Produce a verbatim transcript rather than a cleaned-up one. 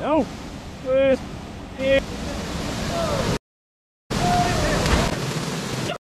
Oh, first, yeah.